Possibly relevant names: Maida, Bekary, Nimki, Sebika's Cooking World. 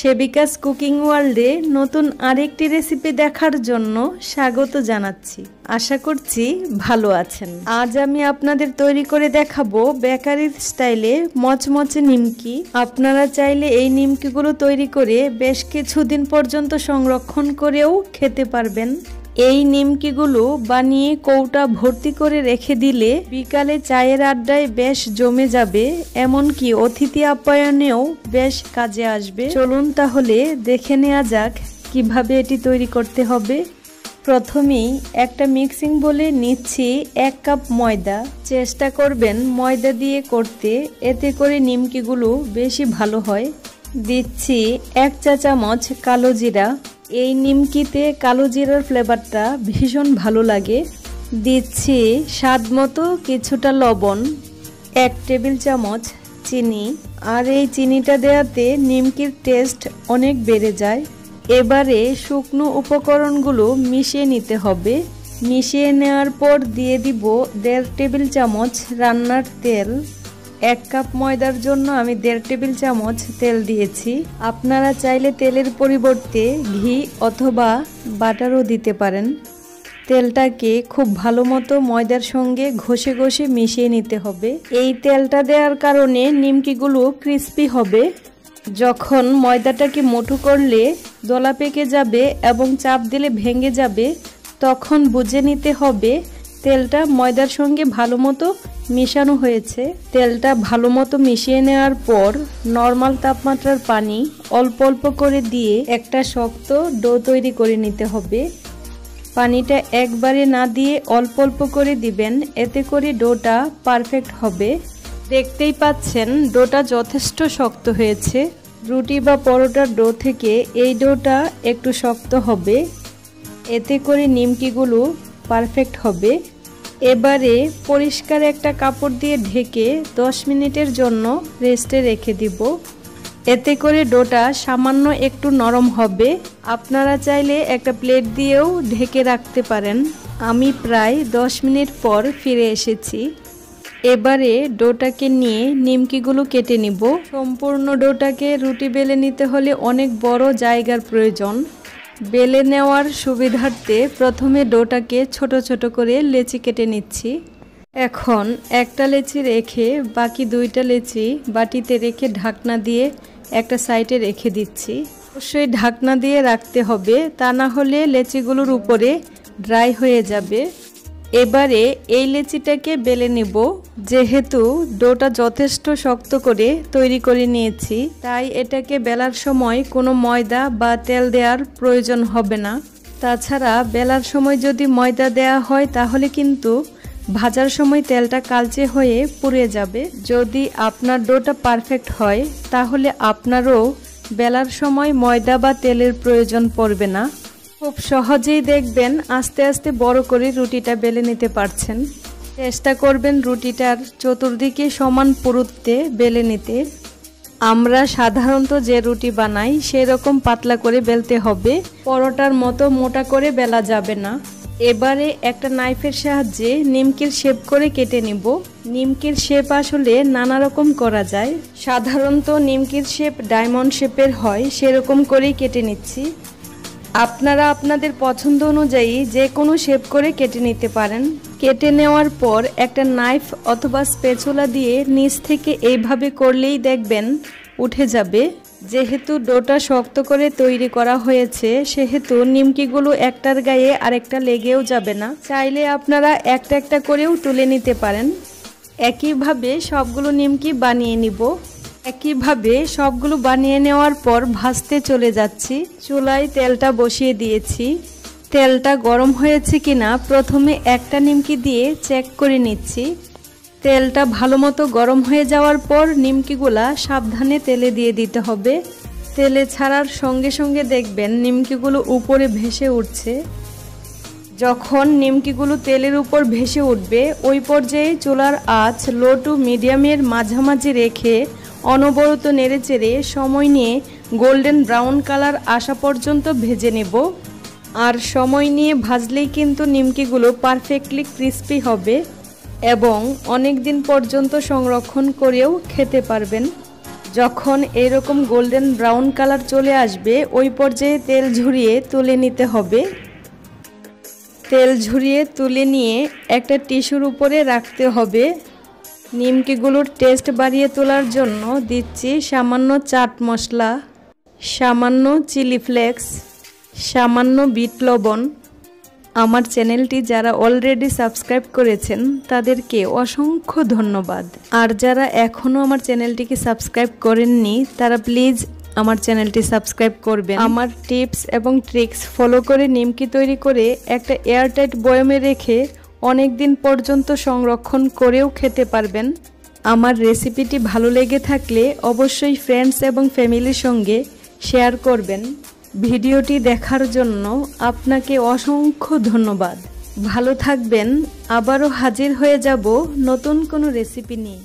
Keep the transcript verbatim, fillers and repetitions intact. सेबिका'स cooking वर्ल्डे नतून आरेकटी recipe देखार जोन्नो स्वागत जानाच्छि। आशा करछि भालो आछेन। आज आमी आपनादेर तैरी करे देखाबो बेकारिर स्टाइले मचमचे निमकी। आपनारा चाइले एई निमकिगुलो तैरी करे बेश किछुदिन पर्यन्त संरक्षण करेओ खेते पारबेन। एई निमकिगुलो बानिये कौटा भर्ती करे रेखे दिले बिकाले चायेर आड्डाय बेश जमे जाबे, एमनकि अतिथि आप्यायनेओ बेश काजे आसबे। चलुन ताहले देखे नेওয়া যাক কিভাবে এটি তৈরি করতে হবে। प्रथमेই একটা मिक्सिंग बोले নিচ্ছি एक कप ময়দা। চেষ্টা করবেন ময়দা দিয়ে করতে, এতে করে নিমকিগুলো বেশি ভালো হয়। দিচ্ছি এক চা চামচ কালো জিরা। এই নিমকিতে কালো জিরার ফ্লেভারটা ভীষণ ভালো লাগে। দিচ্ছি স্বাদমতো কিছুটা লবণ, এক টেবিল চামচ চিনি। আর এই চিনিটা দেওয়াতে নিমকির টেস্ট অনেক বেড়ে যায়। এবারে শুকনো উপকরণগুলো মিশিয়ে নিতে হবে। মিশিয়ে নেওয়ার পর দিয়ে দিব দেড় টেবিল চামচ রান্নার তেল। एक कप मयदार जोन्नो आमी देढ़ टेबिल चामच तेल दिएছি। आपनारा चाइले तेलेर परिबर्ते घी अथवा बाटारो दिते पारेन। तेलटाके खूब भालो मतो मयदार संगे घषे घषे मिशिए निते होबे। एई तेलटा देওয়ার कारणे निमकिगुलो क्रिस्पी होबे। যখন ময়দাটাকে মুঠো করলে দলা পেকে যাবে এবং চাপ দিলে ভেঙে যাবে, তখন বুঝে নিতে হবে তেলটা ময়দার সঙ্গে ভালো মতো মিশানো হয়েছে। তেলটা ভালো মতো মিশিয়ে নেওয়ার পর নরমাল তাপমাত্রার পানি অল্প অল্প করে দিয়ে একটা শক্ত ডো তৈরি করে নিতে হবে। পানিটা একবারে না দিয়ে অল্প অল্প করে দিবেন, এতে করে ডোটা পারফেক্ট হবে। দেখতেই পাচ্ছেন ডোটা যথেষ্ট শক্ত হয়েছে। রুটি বা পরোটার ডো থেকে এই ডোটা একটু শক্ত হবে, এতে করে নিমকিগুলো পারফেক্ট হবে। এবারে পরিষ্কার একটা কাপড় দিয়ে ঢেকে দশ মিনিটের জন্য রেস্টে রেখে দিব, এতে করে ডোটা সামান্য একটু নরম হবে। আপনারা চাইলে একটা প্লেট দিয়েও ঢেকে রাখতে পারেন। আমি প্রায় দশ মিনিট পর ফিরে এসেছি। এবারে ডোটাকে নিয়ে নিমকিগুলো কেটে নিব। সম্পূর্ণ ডোটাকে রুটি বেলে নিতে হলে অনেক বড় জায়গার প্রয়োজন। बेले नेওয়ার সুবিধার্থে প্রথমে ডোটাকে ছোট ছোট করে লেচি কেটে নিচ্ছি। এখন একটা লেচি রেখে বাকি দুইটা লেচি বাটিতে রেখে ঢাকনা দিয়ে একটা সাইডে রেখে দিচ্ছি। অবশ্যই ঢাকনা দিয়ে রাখতে হবে, তা না হলে লেচিগুলোর উপরে ড্রাই হয়ে যাবে। এবারে এই লেচিটাকে বেলে নেব। যেহেতু ডোটা যথেষ্ট শক্ত করে তৈরি করে নিয়েছি, তাই এটাকে বেলার সময় কোনো ময়দা বা তেল দেওয়ার প্রয়োজন হবে না। তাছাড়া বেলার সময় যদি ময়দা দেয়া হয় তাহলে কিন্তু ভাজার সময় তেলটা কালচে হয়ে পুড়ে যাবে। যদি আপনার ডোটা পারফেক্ট হয় তাহলে আপনারও বেলার সময় ময়দা বা তেলের প্রয়োজন পড়বে না। খুব সহজেই দেখবেন আস্তে আস্তে বড় করে রুটিটা বেলে নিতে পারছেন। চেষ্টা করবেন রুটিটার চতুর্দিকে সমান পুরুত্বে বেলে নিতে। আমরা সাধারণত যে রুটি বানাই সেই রকম পাতলা করে বেলতে হবে, পরোটার মতো মোটা করে বেলা যাবে না। এবারে একটা নাইফের সাহায্যে নিমকির শেপ করে কেটে নেব। নিমকির শেপ আসলে নানা রকম করা যায়। সাধারণত নিমকির শেপ ডায়মন্ড শেপের হয়, সেরকম করেই কেটে নিচ্ছি। আপনারা আপনাদের পছন্দ অনুযায়ী যে কোনো শেপ করে কেটে নিতে পারেন। কেটে নেওয়ার পর একটা নাইফ অথবা স্প্যাচুলা দিয়ে নিচ থেকে এইভাবে করলেই দেখবেন উঠে যাবে। যেহেতু ডোটা শক্ত করে তৈরি করা হয়েছে সেহেতু নিমকিগুলো একটার গায়ে আরেকটা লেগেও যাবে না। চাইলে আপনারা একটা একটা করেও তুলে নিতে পারেন। একইভাবে সবগুলো নিমকি বানিয়ে নিব। একইভাবে সবগুলো বানিয়ে নেওয়ার পর ভাজতে চলে যাচ্ছি। চুলায় তেলটা বসিয়ে দিয়েছি। তেলটা গরম হয়েছে কিনা প্রথমে একটা নিমকি দিয়ে চেক করে নিচ্ছি। তেলটা ভালো মতো গরম হয়ে যাওয়ার পর নিমকিগুলা সাবধানে তেলে দিয়ে দিতে হবে। তেলে ছাড়ার সঙ্গে সঙ্গে দেখবেন নিমকিগুলো উপরে ভেসে উঠছে। যখন নিমকিগুলো তেলের উপর ভেসে উঠবে ওই পর্যায়ে চুলার আঁচ লো টু মিডিয়ামের মাঝামাঝি রেখে অনবরত নেড়েচেড়ে সময় নিয়ে গোল্ডেন ব্রাউন কালার আসা পর্যন্ত ভেজে নেব। আর সময় নিয়ে ভাজলেই কিন্তু নিমকিগুলো পারফেক্টলি ক্রিস্পি হবে এবং অনেক দিন পর্যন্ত সংরক্ষণ করেও খেতে পারবেন। जखन एरकम गोल्डन ब्राउन कलर चले आसबे ओई पर्याये तेल झुरिए तुले निते होबे। तेल झुरिए तुले निये एकटा टिश्यूर उपरे राखते होबे। निमकिगुलोर टेस्ट बाड़िये तोलार जोन्नो दिच्छी सामान्य चाट मशला, सामान्य चिली फ्लेक्स, सामान्य बीट लवण। आमार चैनलटी जारा अलरेडी सबस्क्राइब करेছেন तादेরকে असंख्य धन्यवाद। और যারা এখনো আমার চ্যানেলটিকে সাবস্ক্রাইব করেননি তারা প্লিজ আমার চ্যানেলটি সাবস্ক্রাইব করবেন। আমার টিপস এবং ট্রিক্স ফলো করে নিমকি তৈরি করে একটা এয়ারটাইট বয়মে রেখে অনেক দিন পর্যন্ত সংরক্ষণ করেও খেতে পারবেন। আমার রেসিপিটি ভালো লেগে থাকলে অবশ্যই ফ্রেন্ডস এবং ফ্যামিলির সঙ্গে শেয়ার করবেন। ভিডিওটি দেখার জন্য আপনাকে অসংখ্য ধন্যবাদ। ভালো থাকবেন। আবারো হাজির হয়ে যাব নতুন কোনো রেসিপি নিয়ে।